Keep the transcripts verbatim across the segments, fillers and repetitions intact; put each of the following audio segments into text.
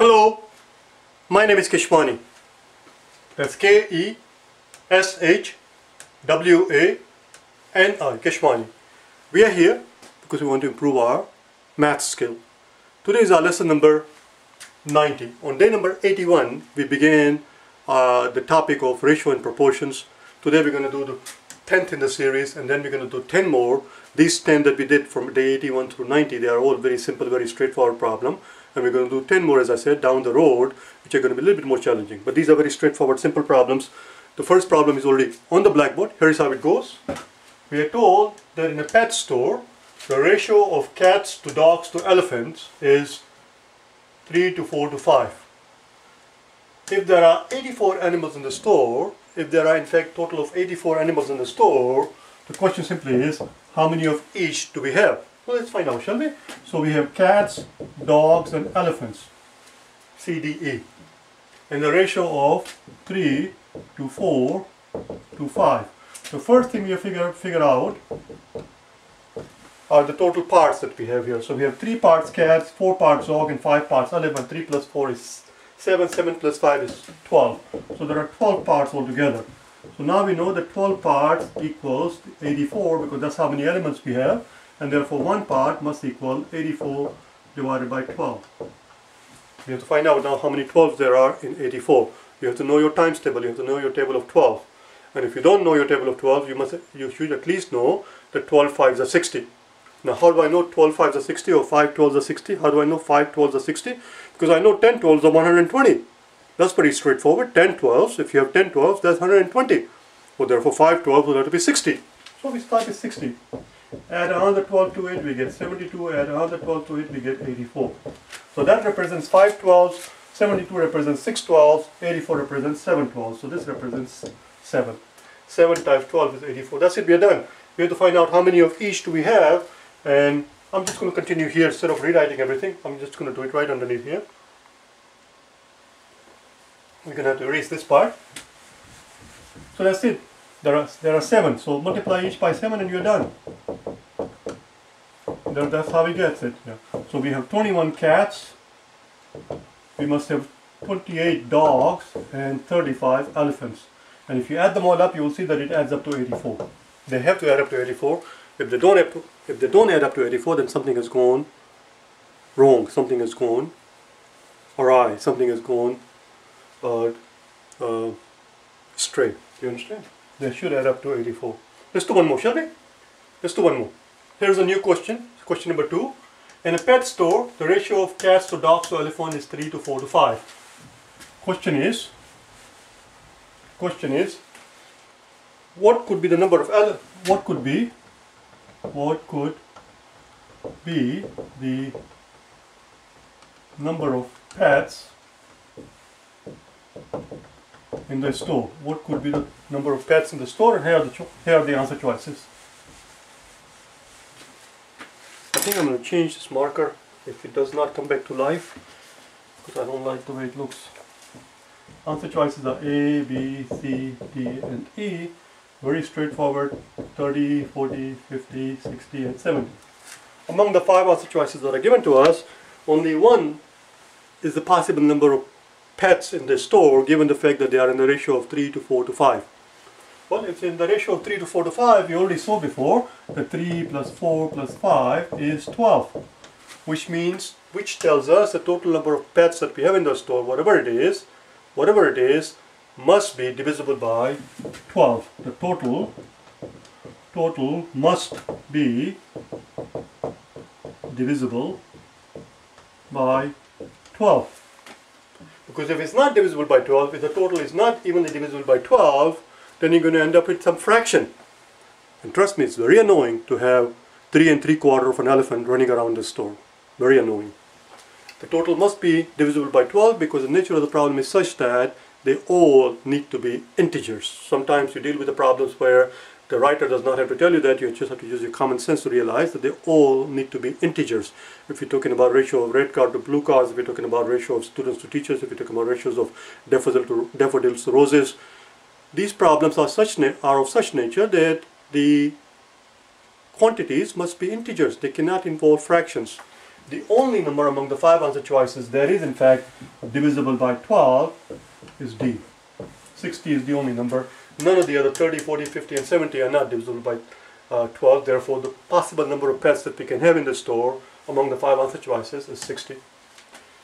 Hello, my name is Keshwani. That's K E S H W A N I, Keshwani. We are here because we want to improve our math skill. Today is our lesson number ninety. On day number eighty-one, we begin uh, the topic of ratio and proportions. Today we're going to do the tenth in the series, and then we're going to do ten more. These ten that we did from day eighty-one through ninety, they are all very simple, very straightforward problem. And we're going to do ten more, as I said, down the road, which are going to be a little bit more challenging. But these are very straightforward, simple problems. The first problem is already on the blackboard. Here is how it goes. We are told that in a pet store, the ratio of cats to dogs to elephants is three to four to five. If there are eighty-four animals in the store, if there are in fact total of eighty-four animals in the store, the question simply is, how many of each do we have? Well, let's find out, shall we? So we have cats, dogs, and elephants, C, D, E, and the ratio of three to four to five. The first thing we have figure, figure out are the total parts that we have here. So we have three parts cats, four parts dog, and five parts elephant. three plus four is seven, seven plus five is twelve. So there are twelve parts altogether. So now we know that twelve parts equals eighty-four, because that's how many elements we have. And therefore one part must equal eighty-four divided by twelve. You have to find out now how many twelves there are in eighty-four. You have to know your times table, you have to know your table of twelve. And if you don't know your table of twelve, you must, you should at least know that twelve fives are sixty. Now how do I know twelve fives are sixty or five twelves are sixty? How do I know five twelves are sixty? Because I know ten twelves are one hundred twenty. That's pretty straightforward. ten twelves, if you have ten twelves, that's one hundred twenty. Well, therefore five twelves will have to be sixty. So we start with sixty. Add another twelve to it, we get seventy-two. Add another twelve to it, we get eighty-four. So that represents five twelves, seventy-two represents six twelves, eighty-four represents seven twelves. So this represents seven. seven times twelve is eighty-four. That's it, we are done. We have to find out how many of each do we have. And I'm just going to continue here. Instead of rewriting everything, I'm just going to do it right underneath here. We're going to have to erase this part. So that's it. There are, there are seven. So multiply each by seven and you're done. That's how we get it. Yeah. So we have twenty-one cats, we must have twenty-eight dogs, and thirty-five elephants. And if you add them all up, you will see that it adds up to eighty-four. They have to add up to eighty-four. If they don't, to, if they don't add up to eighty-four, then something has gone wrong. Something has gone awry. Something has gone uh, uh, astray. Do you understand? They should add up to eighty-four. Let's do one more, shall we? Let's do one more. Here's a new question. Question number two. In a pet store, the ratio of cats to dogs to elephant is three to four to five. Question is, question is, what could be the number of ele what could be, what could be the number of pets in the store? What could be the number of pets in the store? And here are the, cho here are the answer choices. I think I'm going to change this marker if it does not come back to life, because I don't like the way it looks. Answer choices are A, B, C, D, and E. Very straightforward, thirty, forty, fifty, sixty, and seventy. Among the five answer choices that are given to us, only one is the possible number of pets in the store, given the fact that they are in the ratio of three to four to five. Well, if it's in the ratio of three to four to five, we already saw before that three plus four plus five is twelve, which means, which tells us the total number of pets that we have in the store, whatever it is, whatever it is, must be divisible by twelve. The total, total must be divisible by twelve. Because if it's not divisible by twelve, if the total is not evenly divisible by twelve, then you're going to end up with some fraction. And trust me, it's very annoying to have three and three quarter of an elephant running around the store. Very annoying. The total must be divisible by twelve, because the nature of the problem is such that they all need to be integers. Sometimes you deal with the problems where the writer does not have to tell you that, you just have to use your common sense to realize that they all need to be integers. If you're talking about ratio of red card to blue cards, if you're talking about ratio of students to teachers, if you're talking about ratios of daffodils to, daffodils to roses, these problems are, such are of such nature that the quantities must be integers. They cannot involve fractions. the only number among the five answer choices that is in fact divisible by twelve is D. sixty is the only number. None of the other thirty, forty, fifty and seventy are not divisible by uh, twelve. Therefore, the possible number of pets that we can have in the store among the five answer choices is sixty.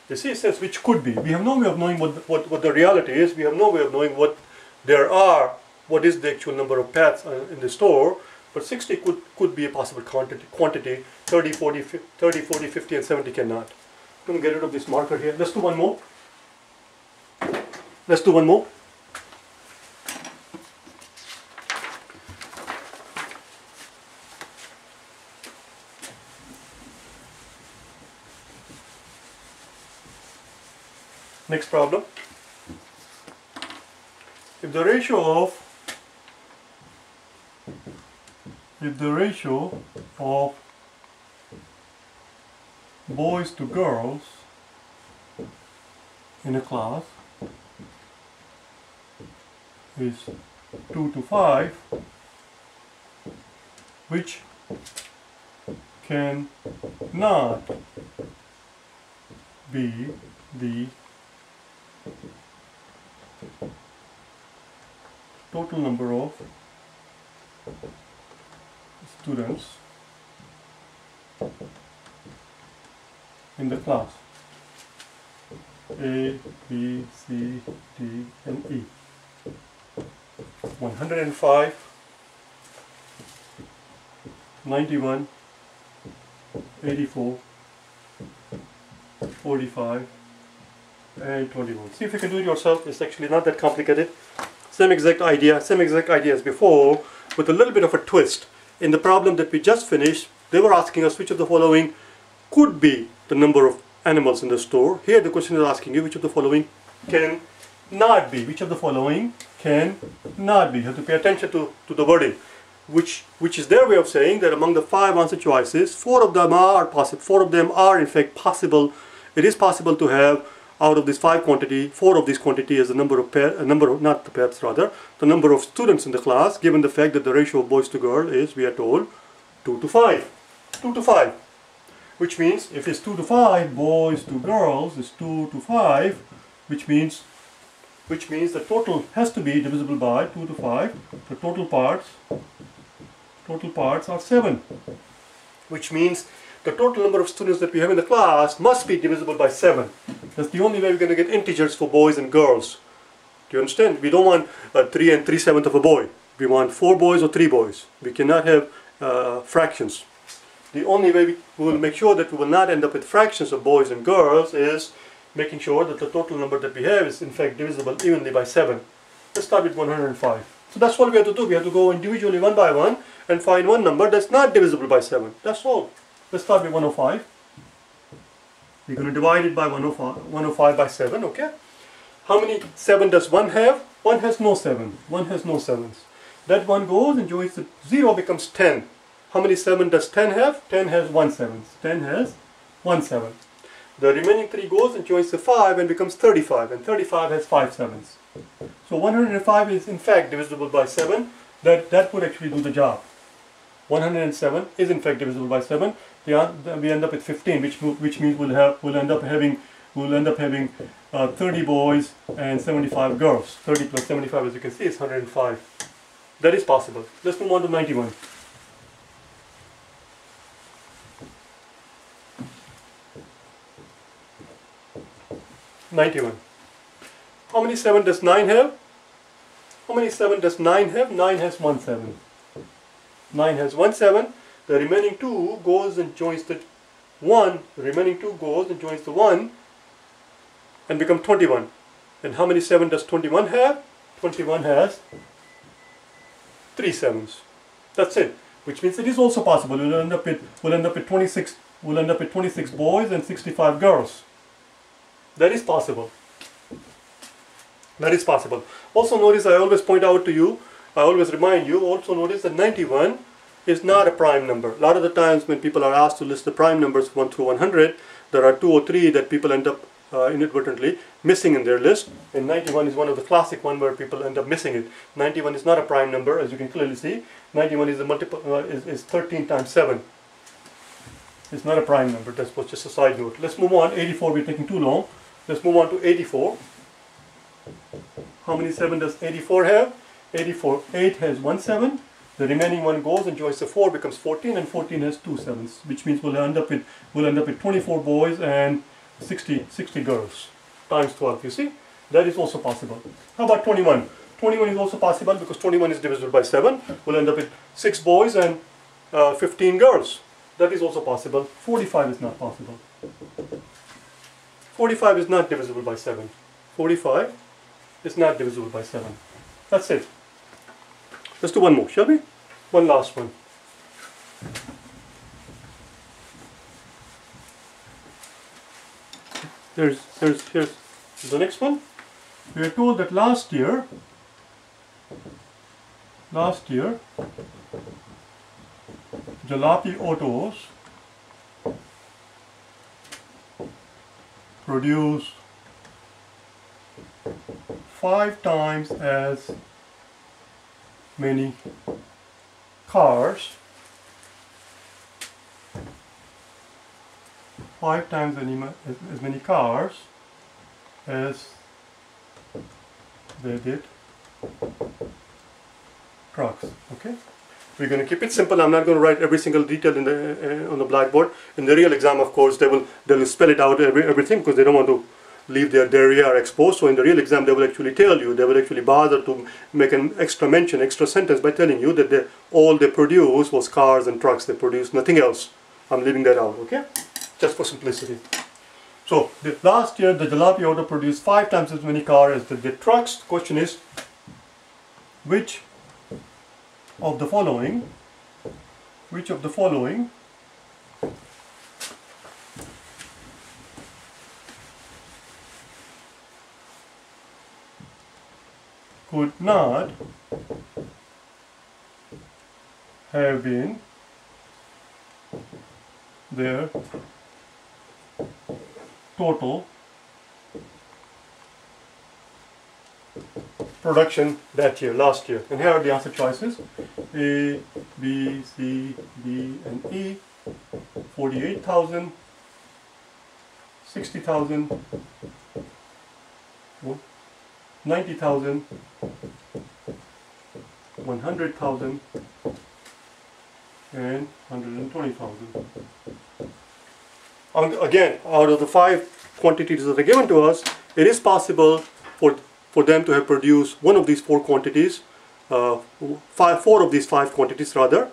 This is sense which could be. We have no way of knowing what, what, what the reality is. We have no way of knowing what there are, what is the actual number of pets in the store. But sixty could, could be a possible quantity, quantity. thirty, forty, fifty and seventy cannot. I'm going to get rid of this marker here. Let's do one more. Let's do one more. Next problem. If the ratio of if the ratio of boys to girls in a class is two to five, which can not be the total number of students in the class A, B, C, D, and E. one oh five, ninety-one, eighty-four, forty-five, and twenty-one. See if you can do it yourself. It's actually not that complicated. Same exact idea, same exact idea as before, with a little bit of a twist. In the problem that we just finished, they were asking us which of the following could be the number of animals in the store. Here the question is asking you which of the following can not be. Which of the following can not be. You have to pay attention to, to the wording, which which is their way of saying that among the five answer choices, four of them are possible. Four of them are in fact possible. It is possible to have out of this five quantity, four of these quantity is the number of pair, a number of not the pairs rather, the number of students in the class. Given the fact that the ratio of boys to girls is, we are told, two to five, two to five, which means if it's two to five, boys to girls is two to five, which means, which means the total has to be divisible by two to five. The total parts, total parts are seven, which means the total number of students that we have in the class must be divisible by seven. That's the only way we're going to get integers for boys and girls. Do you understand? We don't want uh, three and three sevenths of a boy. We want four boys or three boys. We cannot have uh, fractions. The only way we will make sure that we will not end up with fractions of boys and girls is making sure that the total number that we have is in fact divisible evenly by seven. Let's start with one hundred five. So that's what we have to do. We have to go individually one by one and find one number that's not divisible by seven. That's all. Let's start with one oh five. We're going to divide it by one oh five, one oh five by seven, okay? How many seven does one have? One has no seven. One has no sevens. That one goes and joins the zero, becomes ten. How many seven does ten have? ten has one seventh. ten has one seventh. The remaining three goes and joins the five and becomes thirty-five. And thirty-five has five sevenths. So one hundred five is in fact divisible by seven. That, that would actually do the job. one hundred seven is in fact divisible by seven. We end up with fifteen, which which means we'll have we'll end up having we'll end up having uh, thirty boys and seventy-five girls. thirty plus seventy-five, as you can see, is one hundred five. That is possible. Let's move on to ninety-one. ninety-one. How many seven does nine have? How many seven does nine have? nine has one seven. nine has one seven. The remaining two goes and joins the one. The remaining two goes and joins the one and become twenty-one. And how many seven does twenty-one have? twenty-one has three sevens. That's it. Which means it is also possible. We'll end up with we'll end up with twenty-six. We'll end up with twenty-six boys and sixty-five girls. That is possible. That is possible. Also notice I always point out to you. I always remind you, also notice that ninety-one is not a prime number. A lot of the times when people are asked to list the prime numbers one through one hundred, there are two or three that people end up uh, inadvertently missing in their list. And ninety-one is one of the classic ones where people end up missing it. ninety-one is not a prime number, as you can clearly see. ninety-one is a multiple, uh, is, is thirteen times seven. It's not a prime number, that was just a side note. Let's move on. eighty-four, we're taking too long. Let's move on to eighty-four. How many seven does eighty-four have? eighty-four. eight has one seven. The remaining one goes and joins the four, becomes fourteen, and fourteen has two sevens, which means we'll end up with we'll end up with twenty-four boys and sixty, sixty girls times twelve. You see, that is also possible. How about twenty-one? twenty-one is also possible because twenty-one is divisible by seven. We'll end up with six boys and uh, fifteen girls. That is also possible. forty-five is not possible. forty-five is not divisible by seven. forty-five is not divisible by seven. That's it. Let's do one more, shall we? One last one. There's, there's, here's the next one. We were told that last year, last year, Jalopy Autos produced five times as many cars, five times as, as many cars as they did trucks. Okay, we're going to keep it simple. I'm not going to write every single detail in the uh, on the blackboard. In the real exam, of course, they will they will spell it out every, everything because they don't want to leave their derriere exposed. So in the real exam, they will actually tell you, they will actually bother to make an extra mention, extra sentence by telling you that they, all they produced was cars and trucks. They produced nothing else. I'm leaving that out, okay? Just for simplicity. So the, last year, the Jalopy Auto produced five times as many cars as the, the trucks. The question is, which of the following, which of the following could not have been their total production that year, last year? And here are the answer choices: A, B, C, D, and E, forty-eight thousand, sixty thousand, ninety thousand, one hundred thousand, and one hundred twenty thousand. And again, out of the five quantities that are given to us, it is possible for, for them to have produced one of these four quantities, uh, five, four of these five quantities rather,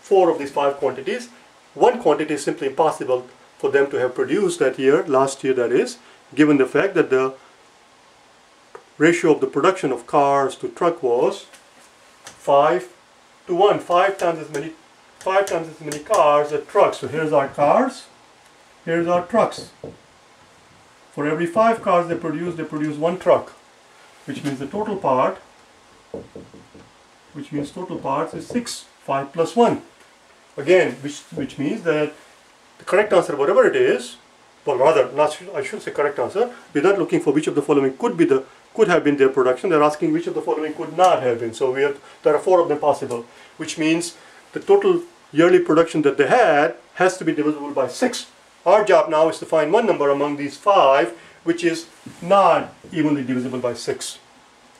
four of these five quantities. One quantity is simply impossible for them to have produced that year, last year that is, given the fact that the ratio of the production of cars to truck was five to one, five times as many five times as many cars as trucks. So here's our cars, here's our trucks. For every five cars they produce, they produce one truck, which means the total part, which means total parts is six, five plus one. Again, which which means that the correct answer, whatever it is, well rather, not, I should say correct answer, we're not looking for which of the following could be the could have been their production. They're asking which of the following could not have been. So we have, there are four of them possible, which means the total yearly production that they had has to be divisible by six. Our job now is to find one number among these five which is not evenly divisible by six.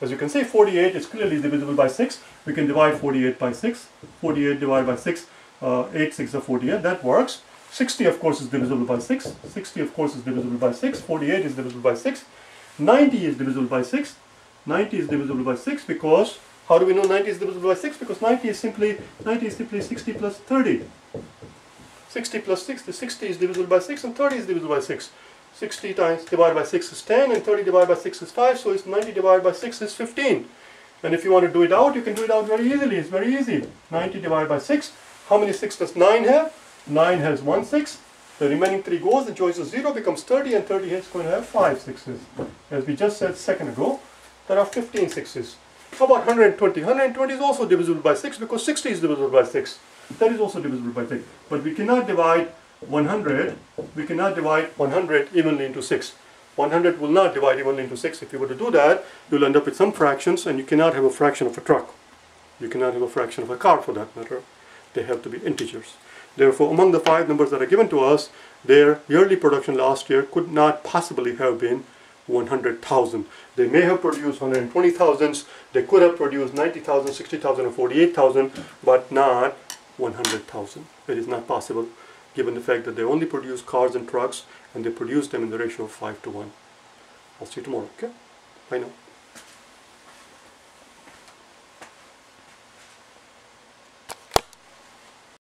As you can see, forty-eight is clearly divisible by six. We can divide forty-eight by six. forty-eight divided by six, uh, eight six are forty-eight. That works. sixty, of course, is divisible by six. sixty, of course, is divisible by six. forty-eight is divisible by six. ninety is divisible by six. ninety is divisible by six because, how do we know ninety is divisible by six? Because ninety is simply ninety is simply sixty plus thirty. sixty plus sixty, sixty is divisible by six, and thirty is divisible by six. sixty times divided by six is ten, and thirty divided by six is five, so it's ninety divided by six is fifteen. And if you want to do it out, you can do it out very easily. It's very easy. ninety divided by six. How many six does nine have? nine has one six. The remaining three goes, the choice is zero, becomes thirty, and thirty is going to have five sixes. As we just said a second ago, there are fifteen sixes. How about one hundred twenty? one hundred twenty is also divisible by six because sixty is divisible by six. That is also divisible by six. But we cannot divide one hundred, we cannot divide one hundred evenly into six. one hundred will not divide evenly into six. If you were to do that, you'll end up with some fractions, and you cannot have a fraction of a truck. You cannot have a fraction of a car for that matter. They have to be integers. Therefore, among the five numbers that are given to us, their yearly production last year could not possibly have been one hundred thousand. They may have produced one hundred twenty thousand, they could have produced ninety thousand, sixty thousand, or forty-eight thousand, but not one hundred thousand. It is not possible, given the fact that they only produce cars and trucks, and they produce them in the ratio of five to one. I'll see you tomorrow, okay? Bye now.